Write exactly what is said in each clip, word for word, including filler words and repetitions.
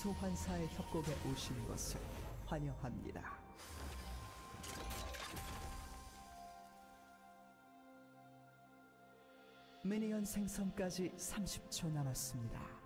소환사의 협곡에 오신 것을 환영합니다. 미니언 생성까지 삼십 초 남았습니다.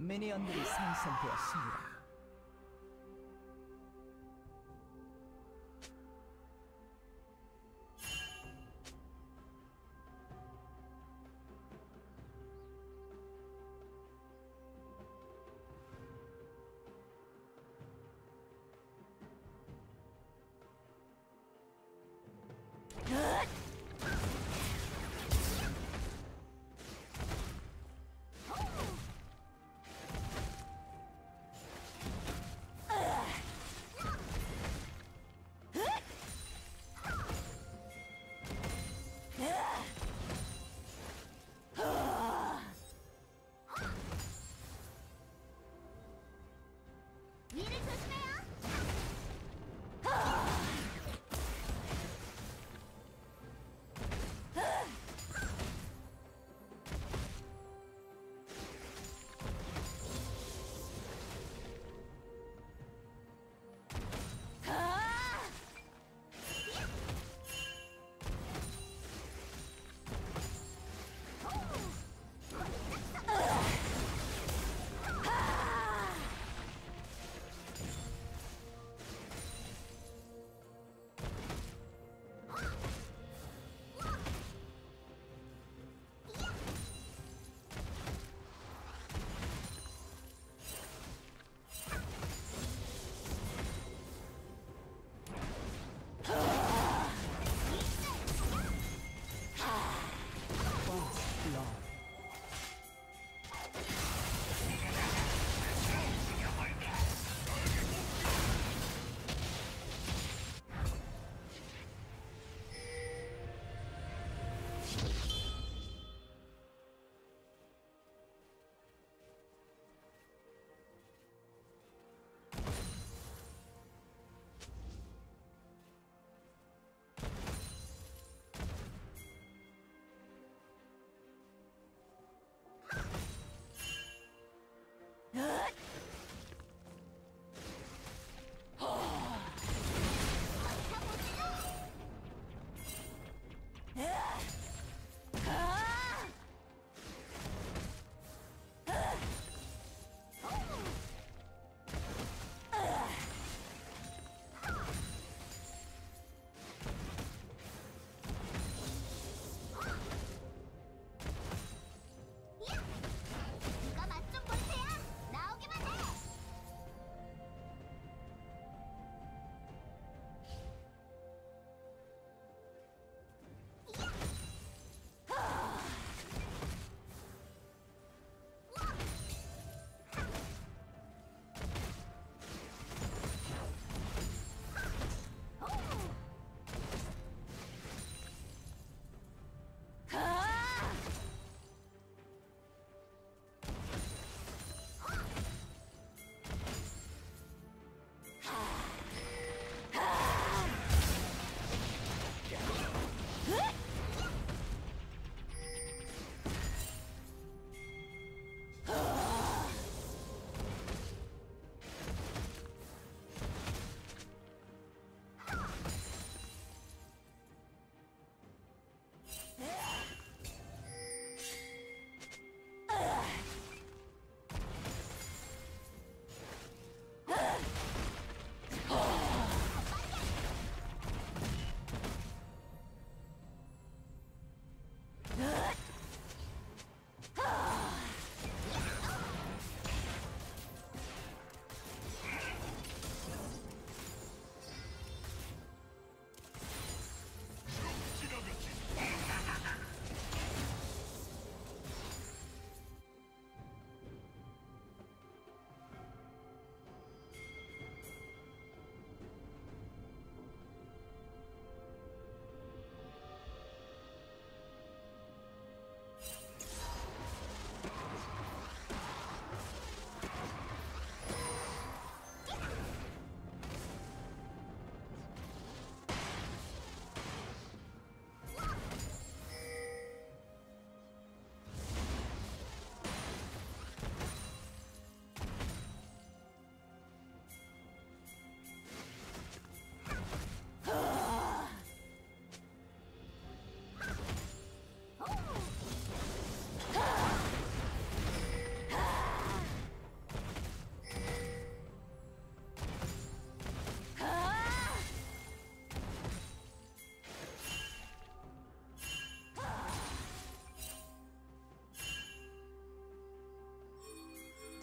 미니언들이 생성되었습니다.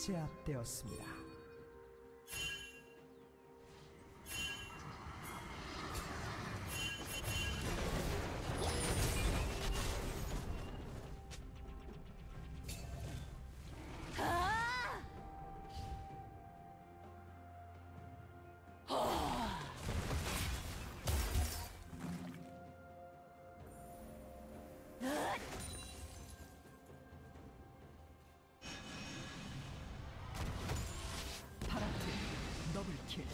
제압되었습니다. 더블킬.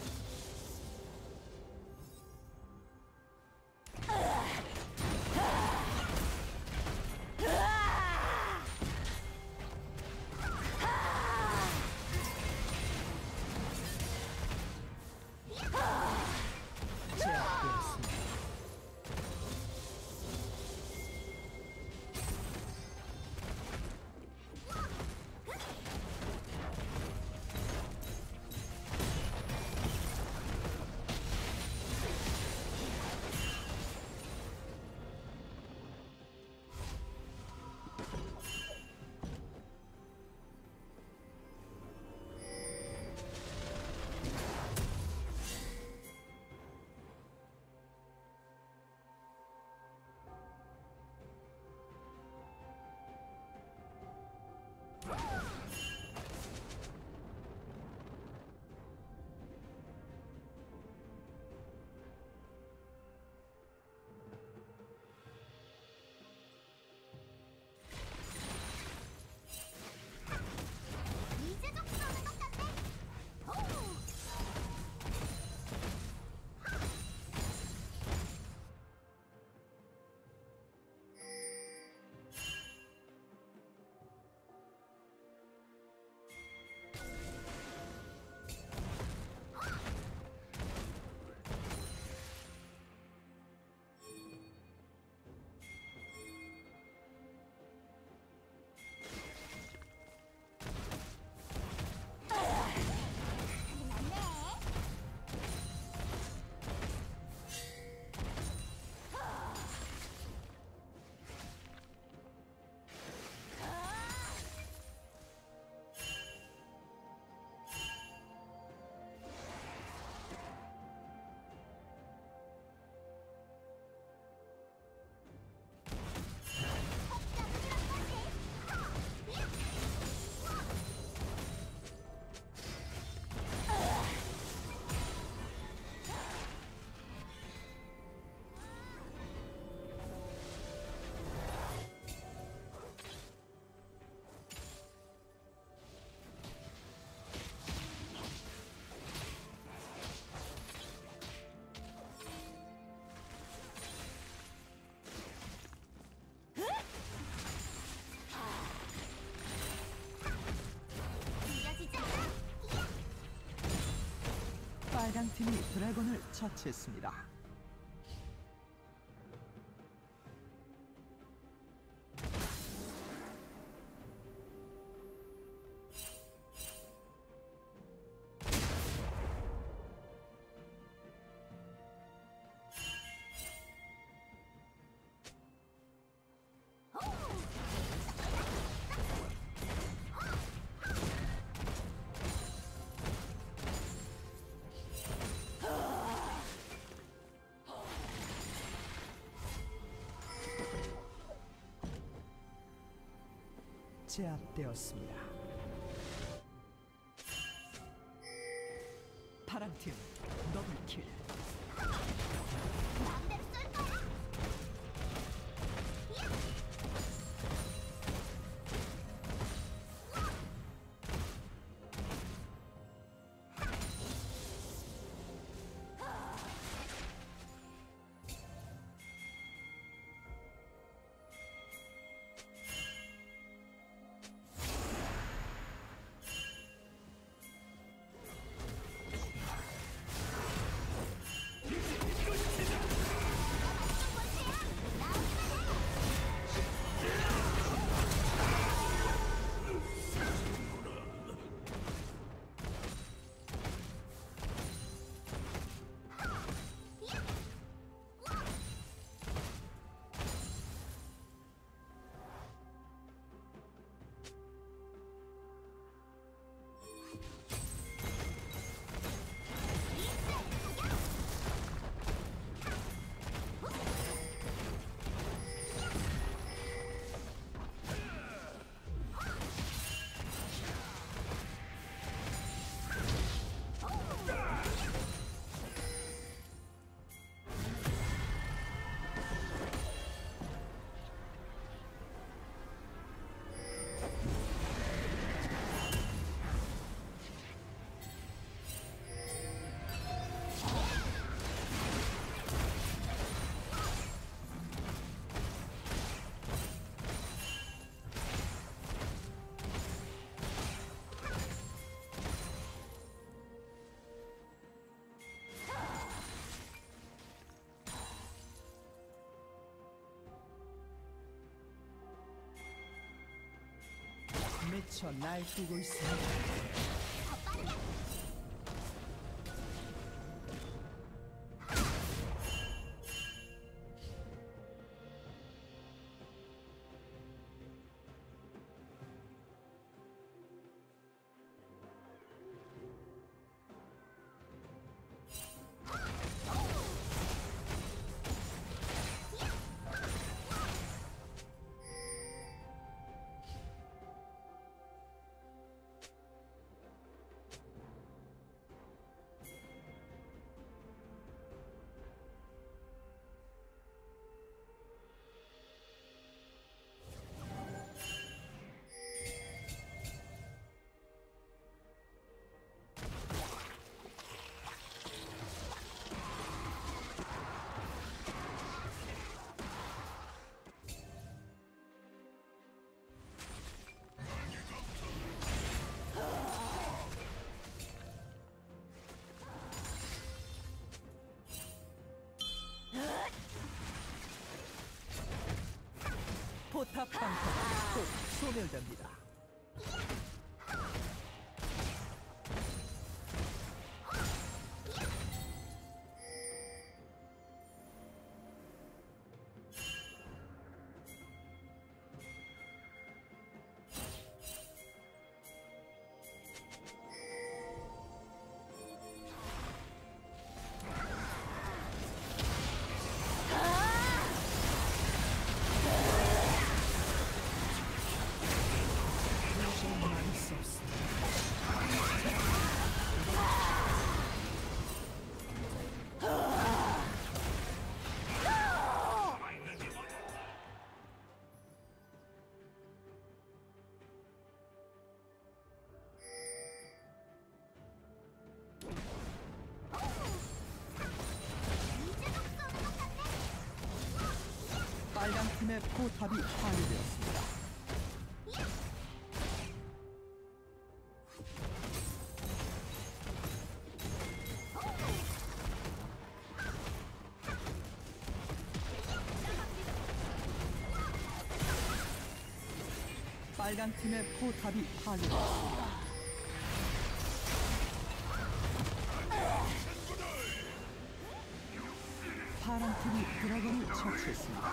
빨강팀이 드래곤을 처치했습니다. 제압되었습니다. 파랑팀 더블킬. 마음대로 쏠 거야? 미쳐 날뛰고 있습니다. 포탑 방패가 곧 소멸됩니다. 빨강팀의 포탑이 파괴되었습니다. 빨강팀의 포탑이 파괴되었습니다. 파란팀이 드래곤을 처치했습니다.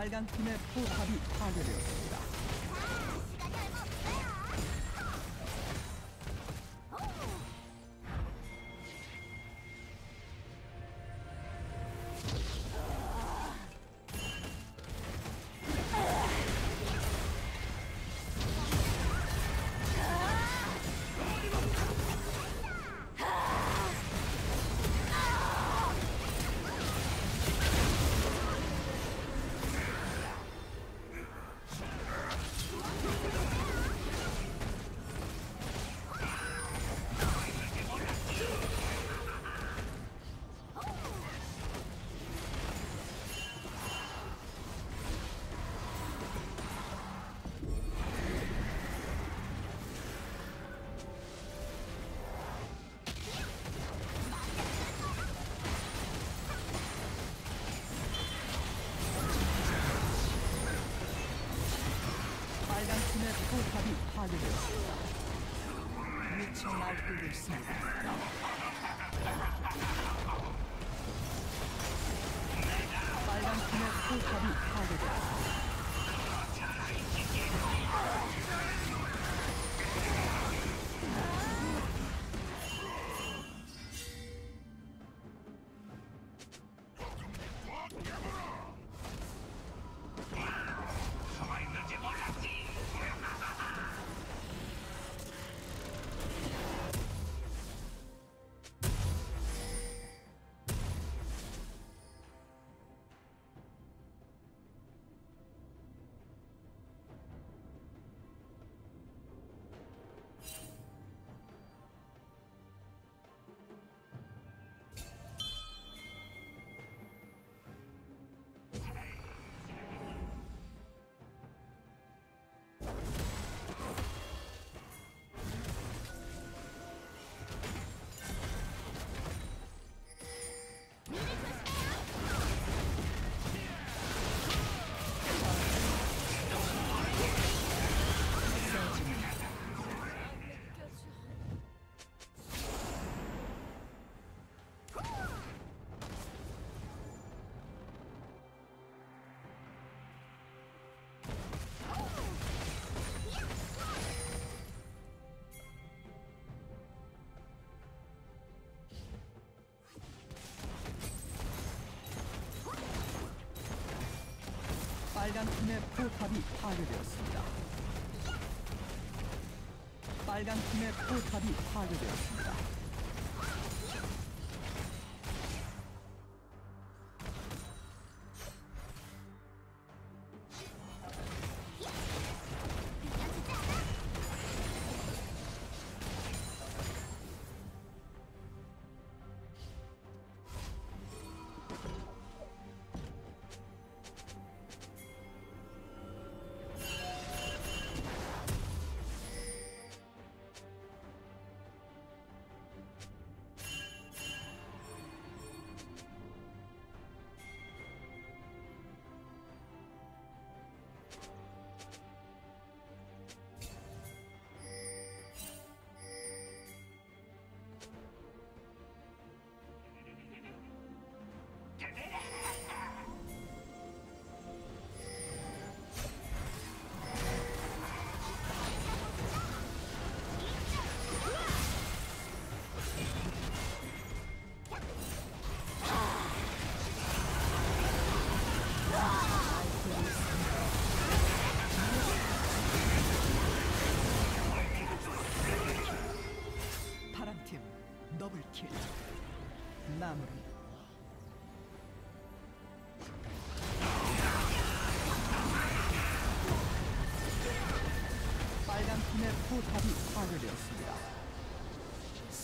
빨강팀의 포탑이 파괴되었습니다. Shut 적이 파괴되었습니다. 미쳐 날뛰고 있습니다. 빨간 팀의 포탑이 파괴되었습니다. 빨간 팀의 포탑이 파괴되었습니다. 빨간 팀의 포탑이 파괴되었습니다. 더블킬 마무리. 빨간 팀의 포탑이 파괴되었습니다.